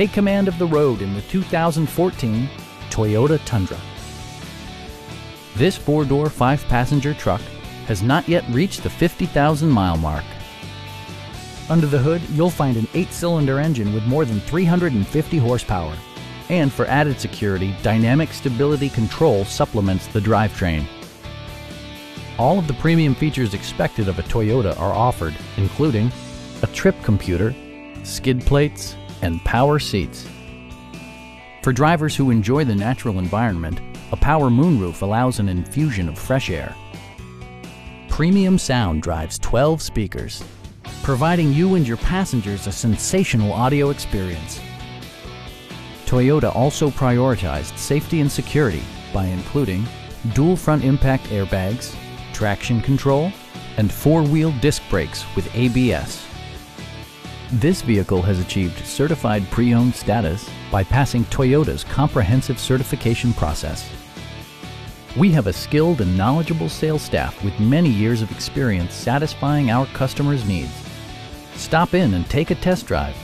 Take command of the road in the 2014 Toyota Tundra. This 4-door, 5-passenger truck has not yet reached the 50,000-mile mark. Under the hood, you'll find an 8-cylinder engine with more than 350 horsepower. And for added security, dynamic stability control supplements the drivetrain. All of the premium features expected of a Toyota are offered, including a trip computer, skid plates, and power seats. For drivers who enjoy the natural environment, a power moonroof allows an infusion of fresh air. Premium sound drives 12 speakers, providing you and your passengers a sensational audio experience. Toyota also prioritized safety and security by including dual front impact airbags, traction control, and 4-wheel disc brakes with ABS. This vehicle has achieved certified pre-owned status by passing Toyota's comprehensive certification process. We have a skilled and knowledgeable sales staff with many years of experience satisfying our customers' needs. Stop in and take a test drive.